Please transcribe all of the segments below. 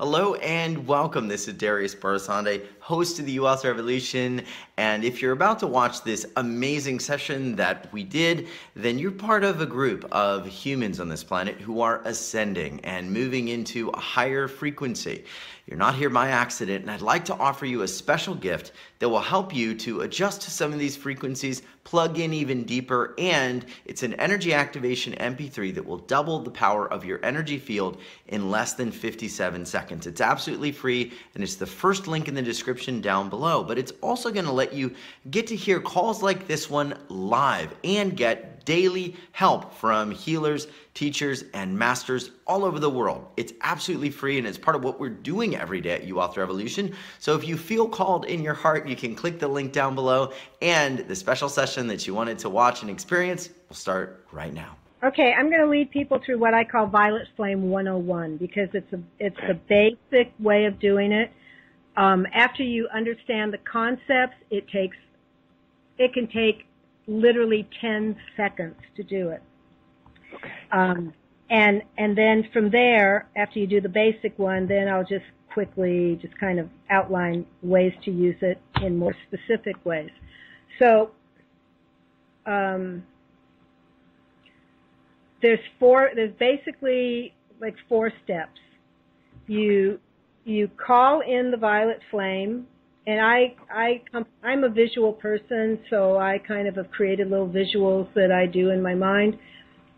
Hello and welcome. This is Darius Barazandeh, host of the You Wealth Revolution. And if you're about to watch this amazing session that we did, then you're part of a group of humans on this planet who are ascending and moving into a higher frequency. You're not here by accident, and I'd like to offer you a special gift that will help you to adjust to some of these frequencies, plug in even deeper, and it's an energy activation MP3 that will double the power of your energy field in less than 57 seconds. It's absolutely free, and it's the first link in the description down below, but it's also going to let you get to hear calls like this one live and get daily help from healers, teachers, and masters all over the world. It's absolutely free, and it's part of what we're doing every day at You Wealth Revolution. So if you feel called in your heart, you can click the link down below, and the special session that you wanted to watch and experience will start right now. Okay, I'm going to lead people through what I call Violet Flame 101 because it's a basic way of doing it. After you understand the concepts, it can take literally 10 seconds to do it. Okay. And then from there, after you do the basic one, then I'll just quickly just kind of outline ways to use it in more specific ways. So there's basically like four steps. You call in the violet flame. And I'm a visual person, so I kind of have created little visuals that I do in my mind.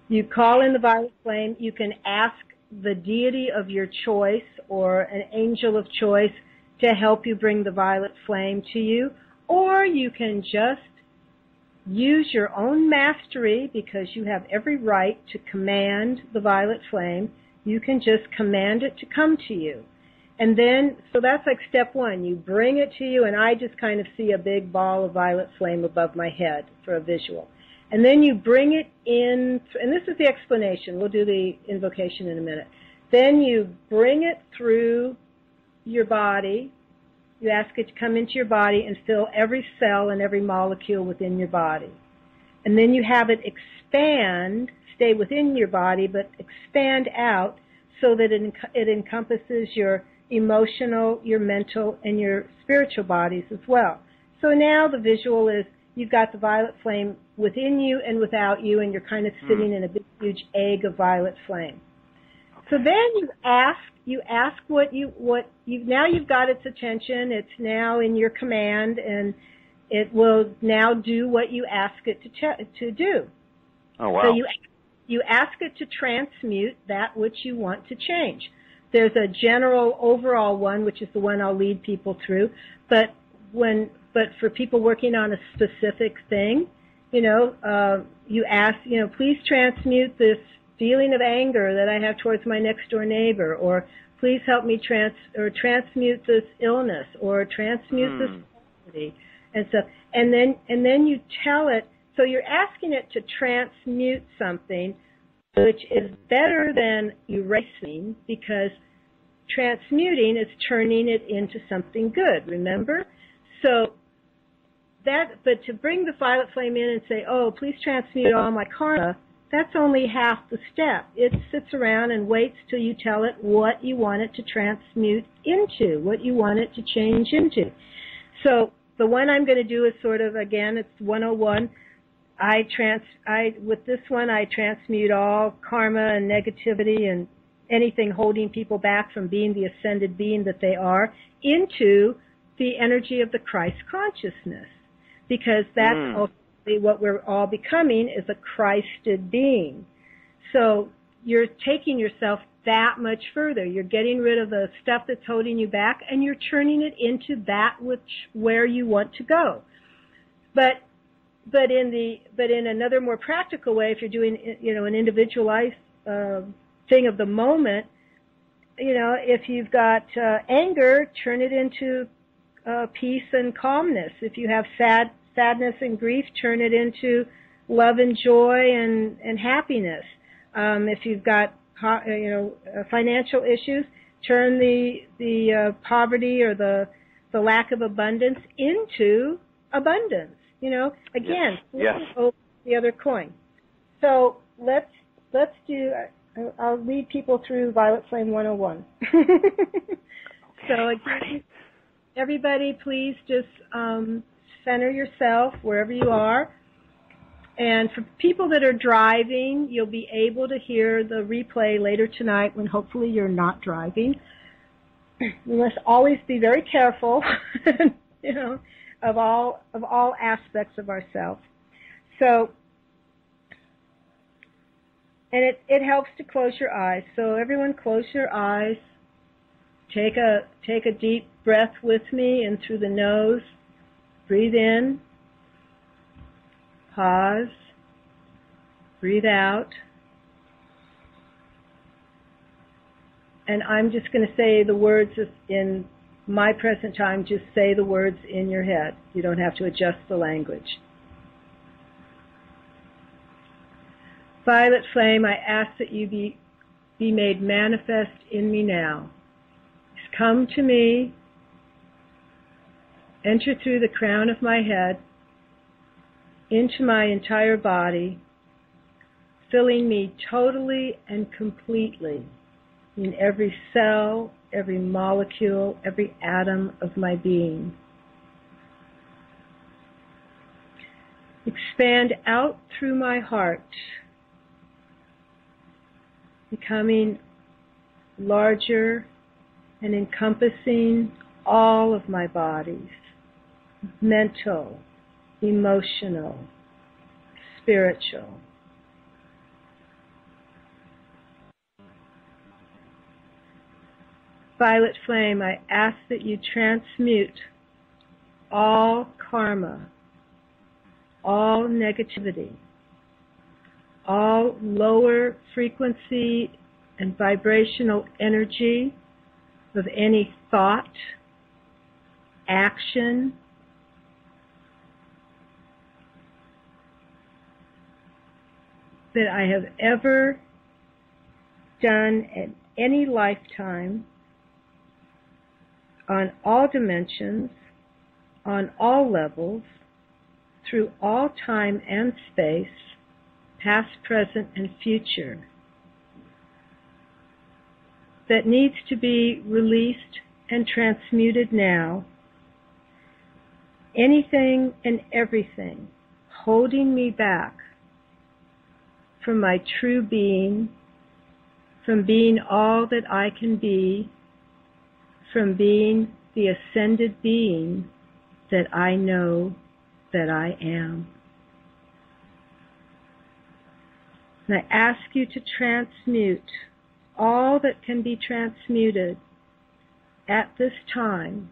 You call in the violet flame. You can ask the deity of your choice or an angel of choice to help you bring the violet flame to you. Or you can just use your own mastery because you have every right to command the violet flame. You can just command it to come to you. And then, so that's like step one. You bring it to you, and I just kind of see a big ball of violet flame above my head for a visual. And then you bring it in, and this is the explanation. We'll do the invocation in a minute. Then you bring it through your body. You ask it to come into your body and fill every cell and every molecule within your body. And then you have it expand, stay within your body, but expand out so that it encompasses your emotional, your mental, and your spiritual bodies as well. So now the visual is you've got the violet flame within you and without you, and you're kind of sitting in a big, huge egg of violet flame. Okay. So then you ask now you've got its attention. It's now in your command, and it will now do what you ask it to do. Oh, wow. So you ask it to transmute that which you want to change. There's a general overall one, which is the one I'll lead people through. But for people working on a specific thing, you ask, please transmute this feeling of anger that I have towards my next door neighbor, or please help me transmute this illness, or transmute this poverty, and stuff. And then you tell it. So you're asking it to transmute something, which is better than erasing, because transmuting is turning it into something good, remember? So that, but to bring the violet flame in and say, oh, please transmute all my karma, that's only half the step. It sits around and waits till you tell it what you want it to transmute into, what you want it to change into. So the one I'm going to do is sort of, again, it's 101. With this one, I transmute all karma and negativity and anything holding people back from being the ascended being that they are into the energy of the Christ consciousness, because that's ultimately what we're all becoming, is a Christed being. So you're taking yourself that much further. You're getting rid of the stuff that's holding you back, and you're turning it into that where you want to go. But in another more practical way, if you're doing an individualized thing of the moment, if you've got anger, turn it into peace and calmness. If you have sadness and grief, turn it into love and joy and happiness. If you've got financial issues, turn the poverty or the lack of abundance into abundance. Again, yes. Over the other coin. So let's do I'll lead people through Violet Flame 101. So again, everybody, please just center yourself wherever you are. And for people that are driving, you'll be able to hear the replay later tonight when hopefully you're not driving. We must always be very careful, you know, of all aspects of ourselves. So, and it helps to close your eyes. So everyone, close your eyes. Take a deep breath with me in through the nose. Breathe in. Pause. Breathe out. And I'm just going to say the words in my present time. Just say the words in your head. You don't have to adjust the language. Violet Flame, I ask that you be made manifest in me now. Come to me. Enter through the crown of my head into my entire body, filling me totally and completely in every cell, every molecule, every atom of my being. Expand out through my heart, becoming larger and encompassing all of my bodies, mental, emotional, spiritual. Violet Flame, I ask that you transmute all karma, all negativity, all lower frequency and vibrational energy of any thought, action, that I have ever done in any lifetime, on all dimensions, on all levels, through all time and space, past, present, and future, that needs to be released and transmuted now. Anything and everything holding me back from my true being, from being all that I can be, from being the ascended being that I know that I am. And I ask you to transmute all that can be transmuted at this time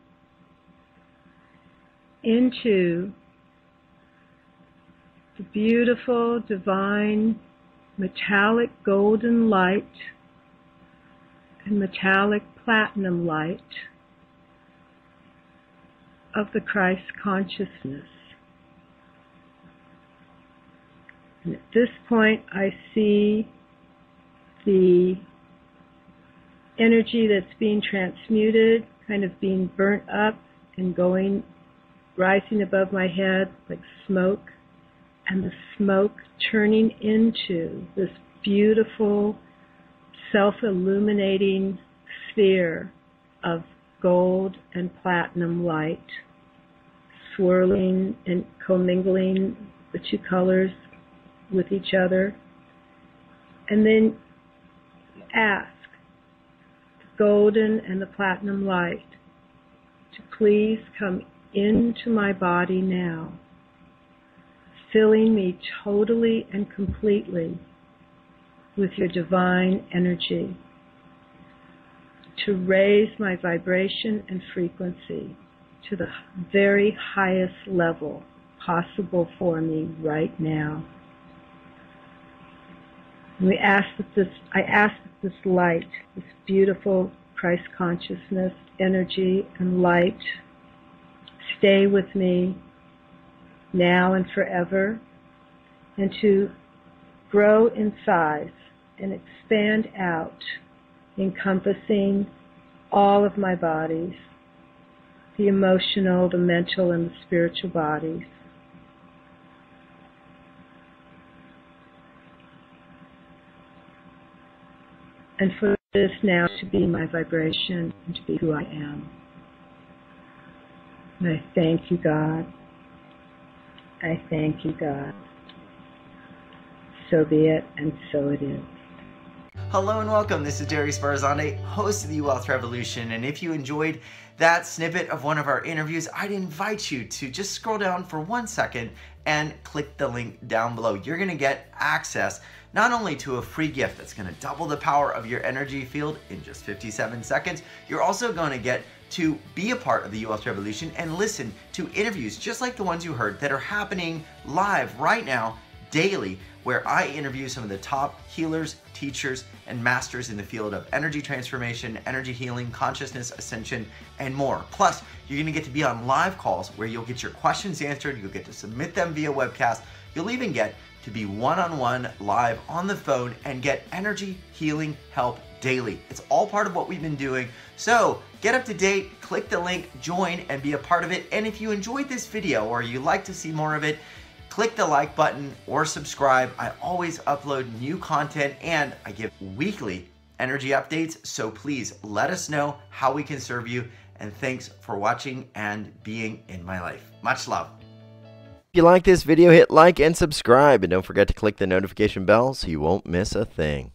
into the beautiful, divine, metallic golden light and metallic platinum light of the Christ consciousness. And at this point, I see the energy that's being transmuted, kind of being burnt up and going, rising above my head like smoke, and the smoke turning into this beautiful, self-illuminating sphere of gold and platinum light, swirling and commingling the two colors with each other. And then ask golden and the platinum light to please come into my body now, filling me totally and completely with your divine energy, to raise my vibration and frequency to the very highest level possible for me right now. I ask that this light, this beautiful Christ consciousness, energy, and light stay with me now and forever, and to grow in size and expand out, encompassing all of my bodies, the emotional, the mental, and the spiritual bodies. and for this now to be my vibration and to be who I am. And I thank you, God. I thank you, God. So be it, and so it is. Hello and welcome. This is Darius Barazandeh, host of the You Wealth Revolution. And if you enjoyed that snippet of one of our interviews, I'd invite you to just scroll down for 1 second and click the link down below. You're going to get access not only to a free gift that's going to double the power of your energy field in just 57 seconds, you're also going to get to be a part of the You Wealth Revolution and listen to interviews just like the ones you heard that are happening live right now, daily, where I interview some of the top healers, teachers, and masters in the field of energy transformation, energy healing, consciousness, ascension, and more. Plus, you're gonna get to be on live calls where you'll get your questions answered, you'll get to submit them via webcast, you'll even get to be one-on-one live on the phone and get energy healing help daily. It's all part of what we've been doing. So get up to date, click the link, join, and be a part of it. And if you enjoyed this video or you'd like to see more of it, click the like button or subscribe. I always upload new content and I give weekly energy updates. So please let us know how we can serve you. And thanks for watching and being in my life. Much love. If you like this video, hit like and subscribe. And don't forget to click the notification bell so you won't miss a thing.